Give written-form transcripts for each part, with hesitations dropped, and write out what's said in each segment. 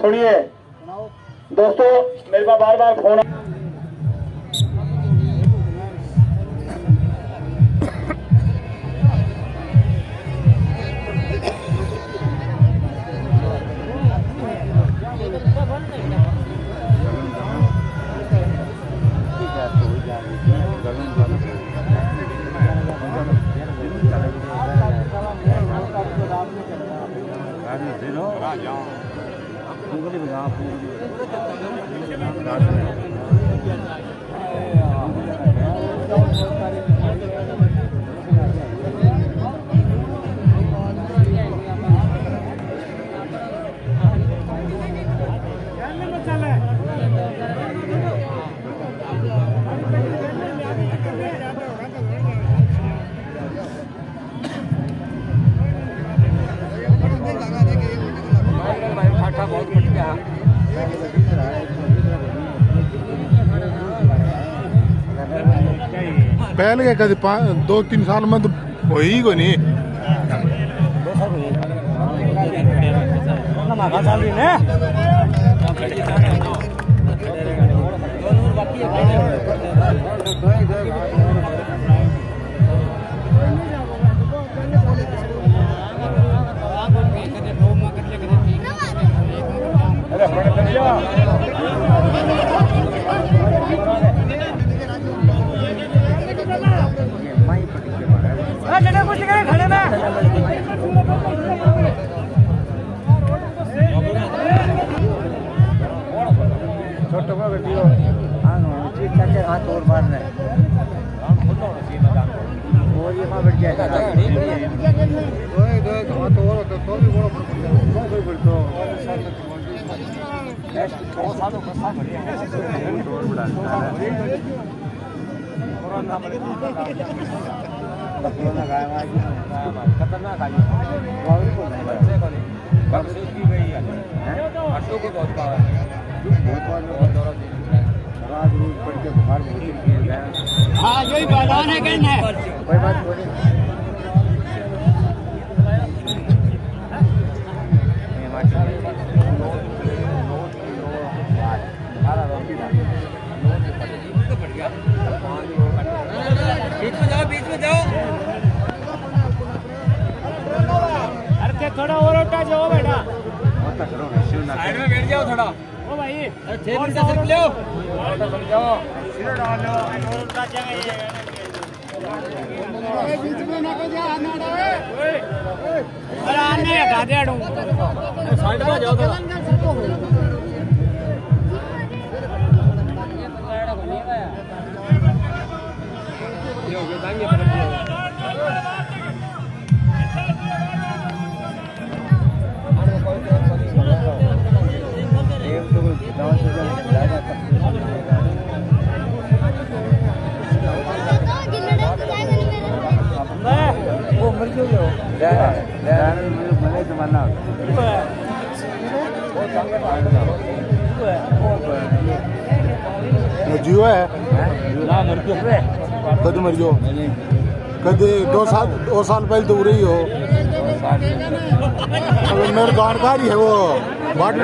सुनिए दोस्तों, मेरे पास बार बार फोन पहले क्या कभी 2-3 साल में तो हो ही को नहीं साल पहले तो हो रही हो मेरे जानकार ही है वो बाटी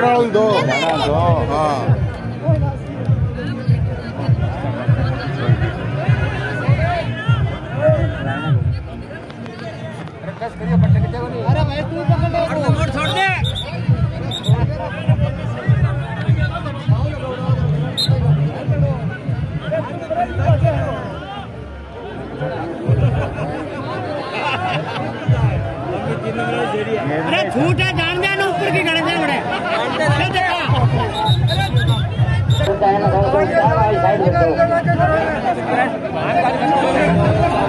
डाल दो। हाँ अरे भाई तू पकड़ दो, छोड़ दे। झूठ है, जान दे ना ऊपर की गड़े बड़े साइड